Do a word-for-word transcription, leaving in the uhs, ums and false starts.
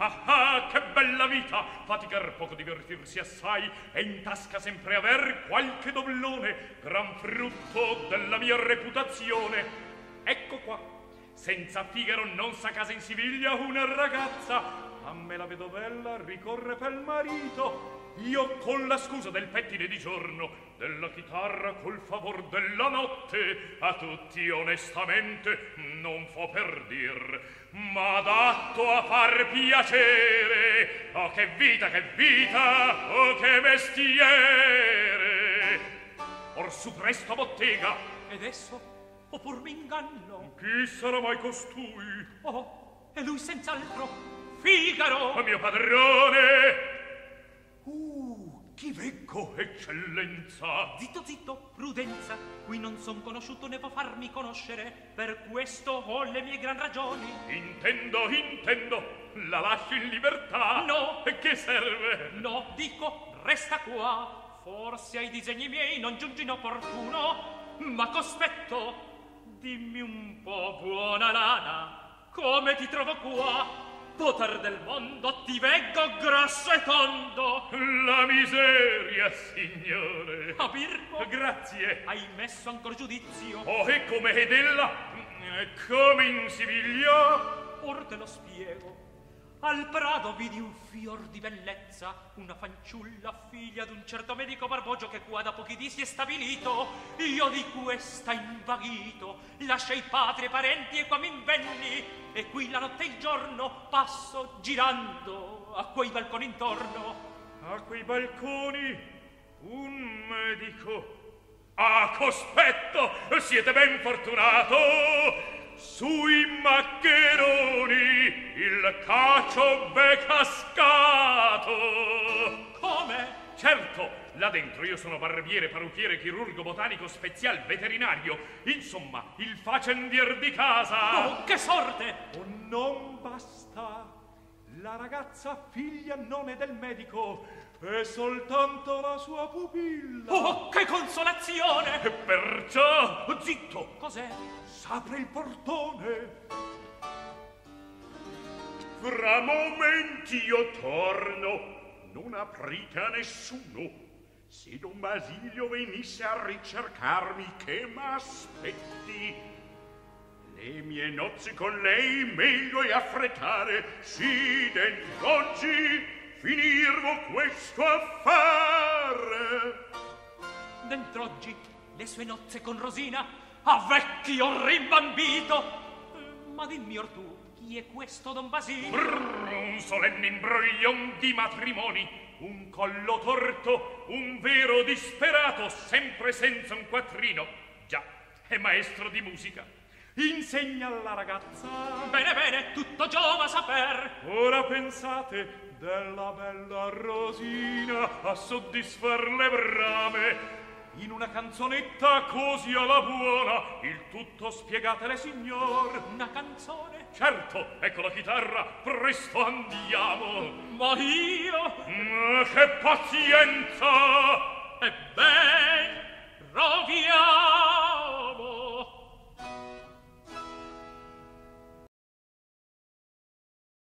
Ah ah, che bella vita! Faticar poco, divertirsi assai, e in tasca sempre aver qualche doblone, gran frutto della mia reputazione. Ecco qua, senza Figaro non sa casa in Siviglia una ragazza, a me la vedovella ricorre pel marito. Io con la scusa del pettine di giorno, della chitarra col favor della notte, a tutti onestamente non fo per dir, ma adatto a far piacere. Oh che vita, che vita, oh che mestiere! Or su presto a bottega, ed esso, o pur m'inganno? Chi sarà mai costui? Oh, e lui senz'altro, Figaro! Oh mio padrone! Uh, chi becco, eccellenza! Zitto, zitto, prudenza, qui non son conosciuto né può farmi conoscere, per questo ho le mie gran ragioni. Intendo, intendo, la lascio in libertà. No! E che serve? No, dico, resta qua, forse ai disegni miei non giungi inopportuno, ma cospetto, dimmi un po', buona lana, come ti trovo qua? Poter del mondo, ti veggo grosso e tondo. La miseria, signore. A Birbo? Grazie. Hai messo ancor giudizio. Oh, e come ed ella? Come in Siviglia? Or te lo spiego. Al Prado vidi un fior di bellezza, una fanciulla figlia d'un certo medico Barbogio che qua da pochi dì si è stabilito. Io di questa invaghito, lasciai patria e parenti e qua m'invenni, e qui la notte e il giorno passo girando a quei balconi intorno. A quei balconi un medico. Ah, cospetto, siete ben fortunato! Sui maccheroni il cacio v'è cascato. Come? Certo, là dentro io sono barbiere, parrucchiere, chirurgo, botanico, spezial, veterinario. Insomma, il facendier di casa. Oh, che sorte! Oh, non basta. La ragazza figlia non è del medico, è soltanto la sua pupilla. Oh, che consolazione! E perciò... Zitto! Cos'è? S'apre il portone. Fra momenti io torno, non aprite a nessuno. Se Don Basilio venisse a ricercarmi, che m'aspetti? Le mie nozze con lei meglio è affrettare, sì dent'oggi finirvo questo affare. Dent'oggi le sue nozze con Rosina a vecchio rimbambito. Ma dimmi or tu, chi è questo Don Basilio? Brrr, un solenne imbroglion di matrimoni, un collo torto, un vero disperato, sempre senza un quattrino. Già, è maestro di musica. Insegna alla ragazza. Bene, bene, tutto giova saper. Ora pensate della bella Rosina a soddisfar le brame. In una canzonetta così alla buona, il tutto spiegatele, signor. Una canzone? Certo, ecco la chitarra, presto andiamo. Ma io? Mm, che pazienza! E ben, proviamo.